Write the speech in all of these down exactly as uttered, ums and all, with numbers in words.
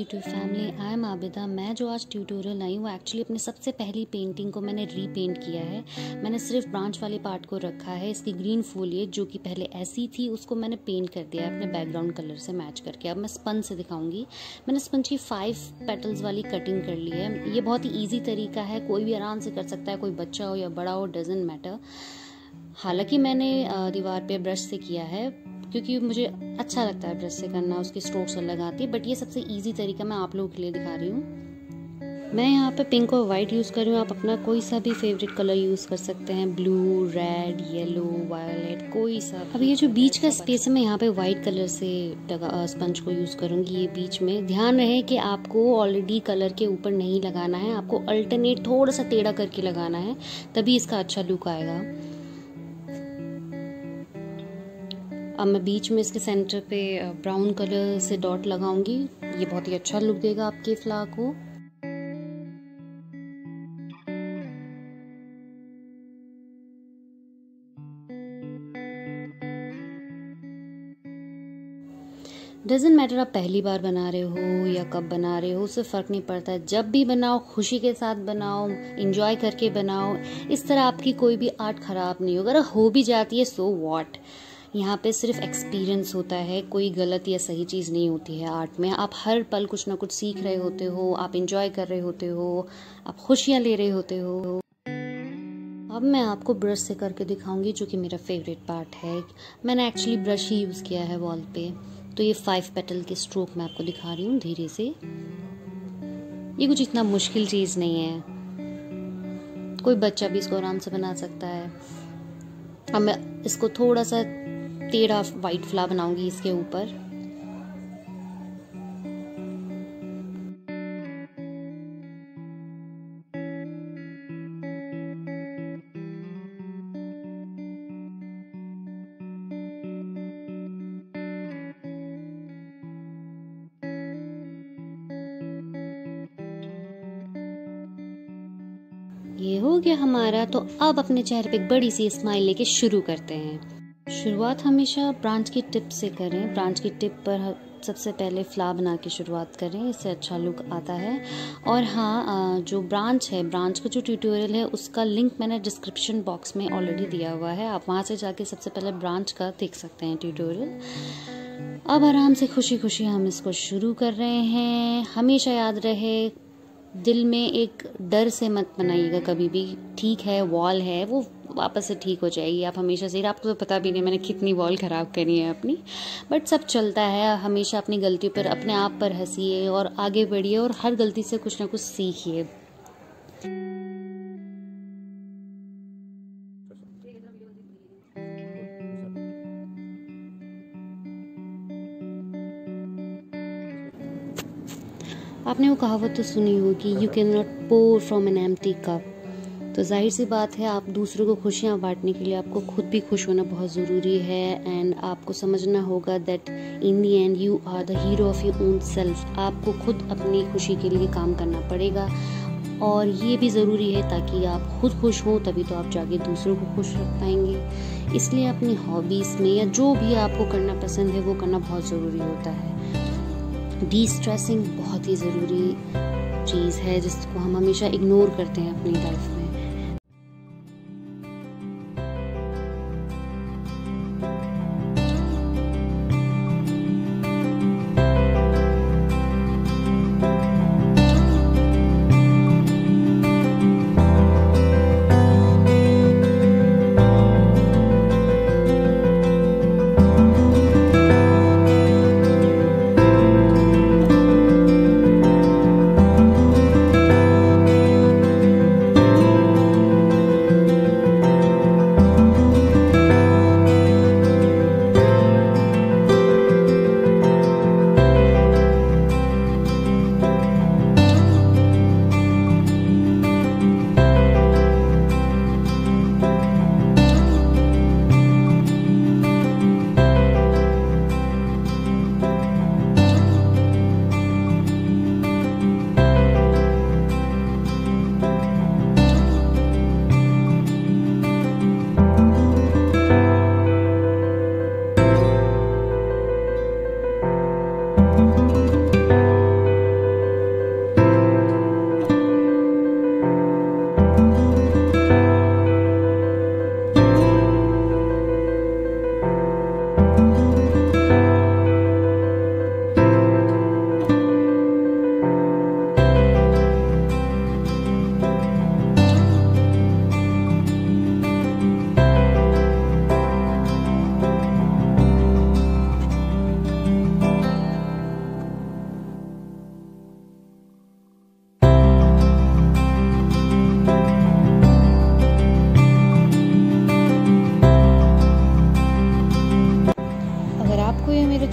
YouTube family, I am Abida. मैं जो आज ट्यूटोरियल आई हूँ एक्चुअली अपने सबसे पहली पेंटिंग को मैंने रीपेंट किया है। मैंने सिर्फ ब्रांच वाले पार्ट को रखा है, इसकी ग्रीन फोलिएज जो कि पहले ऐसी थी उसको मैंने पेंट कर दिया है अपने बैकग्राउंड कलर से मैच करके। अब मैं स्पंज से दिखाऊंगी। मैंने स्पंज की फाइव पेटल्स वाली कटिंग कर ली है। ये बहुत ही ईजी तरीका है, कोई भी आराम से कर सकता है, कोई बच्चा हो या बड़ा हो, डजेंट मैटर। हालांकि मैंने दीवार पे ब्रश से किया है क्योंकि मुझे अच्छा लगता है ब्रश से करना, उसकी स्ट्रोक्स अलग आती है, बट ये सबसे इजी तरीका मैं आप लोगों के लिए दिखा रही हूँ। मैं यहाँ पे पिंक और वाइट यूज़ कर रही हूँ, आप अपना कोई सा भी फेवरेट कलर यूज़ कर सकते हैं, ब्लू, रेड, येलो, वायलेट, कोई सा। अब ये जो बीच का स्पेस है मैं यहाँ पे वाइट कलर से स्पंज को यूज़ करूँगी। ये बीच में ध्यान रहे कि आपको ऑलरेडी कलर के ऊपर नहीं लगाना है, आपको अल्टरनेट थोड़ा सा टेढ़ा करके लगाना है, तभी इसका अच्छा लुक आएगा। अब मैं बीच में इसके सेंटर पे ब्राउन कलर से डॉट लगाऊंगी, ये बहुत ही अच्छा लुक देगा आपके फ्लावर को। डजेंट मैटर आप पहली बार बना रहे हो या कब बना रहे हो, उससे फ़र्क नहीं पड़ता। जब भी बनाओ खुशी के साथ बनाओ, एंजॉय करके बनाओ। इस तरह आपकी कोई भी आर्ट ख़राब नहीं हो, अगर हो भी जाती है सो व्हाट। यहाँ पे सिर्फ एक्सपीरियंस होता है, कोई गलत या सही चीज़ नहीं होती है आर्ट में। आप हर पल कुछ ना कुछ सीख रहे होते हो, आप एंजॉय कर रहे होते हो, आप खुशियाँ ले रहे होते हो। अब मैं आपको ब्रश से करके दिखाऊंगी जो कि मेरा फेवरेट पार्ट है। मैंने एक्चुअली ब्रश ही यूज़ किया है वॉल पे। तो ये फाइव पेटल के स्ट्रोक मैं आपको दिखा रही हूँ धीरे से। ये कुछ इतना मुश्किल चीज़ नहीं है, कोई बच्चा भी इसको आराम से बना सकता है। अब मैं इसको थोड़ा सा टेढ़ा वाइट फ्लावर बनाऊंगी इसके ऊपर। ये हो गया हमारा। तो अब अपने चेहरे पे एक बड़ी सी स्माइल लेके शुरू करते हैं। शुरुआत हमेशा ब्रांच की टिप से करें। ब्रांच की टिप पर सबसे पहले फ्लावर बना के शुरुआत करें, इससे अच्छा लुक आता है। और हाँ, जो ब्रांच है, ब्रांच का जो ट्यूटोरियल है उसका लिंक मैंने डिस्क्रिप्शन बॉक्स में ऑलरेडी दिया हुआ है, आप वहाँ से जाके सबसे पहले ब्रांच का देख सकते हैं ट्यूटोरियल। अब आराम से खुशी खुशी हम इसको शुरू कर रहे हैं। हमेशा याद रहे, दिल में एक डर से मत बनाइएगा कभी भी। ठीक है, वॉल है, वो वापस से ठीक हो जाएगी। आप हमेशा से, आपको तो पता भी नहीं मैंने कितनी वॉल ख़राब करी है अपनी, बट सब चलता है। हमेशा अपनी गलतियों पर, अपने आप पर हंसिए और आगे बढ़िए, और हर गलती से कुछ ना कुछ सीखिए। आपने वो कहावत तो सुनी होगी, you can not pour from an empty cup. तो जाहिर सी बात है, आप दूसरों को खुशियाँ बांटने के लिए आपको खुद भी खुश होना बहुत ज़रूरी है। एंड आपको समझना होगा that in the end you are the hero of your own self. आपको खुद अपनी खुशी के लिए काम करना पड़ेगा, और ये भी ज़रूरी है ताकि आप खुद खुश हो, तभी तो आप जाके दूसरों को खुश रख पाएंगे। इसलिए अपनी हॉबीज़ में या जो भी आपको करना पसंद है वो करना बहुत ज़रूरी होता है। डी स्ट्रेसिंग बहुत ही ज़रूरी चीज़ है जिसको हम हमेशा इग्नोर करते हैं अपनी लाइफ में।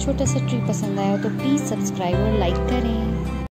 छोटा सा ट्रिक पसंद आया तो प्लीज़ सब्सक्राइब और लाइक करें।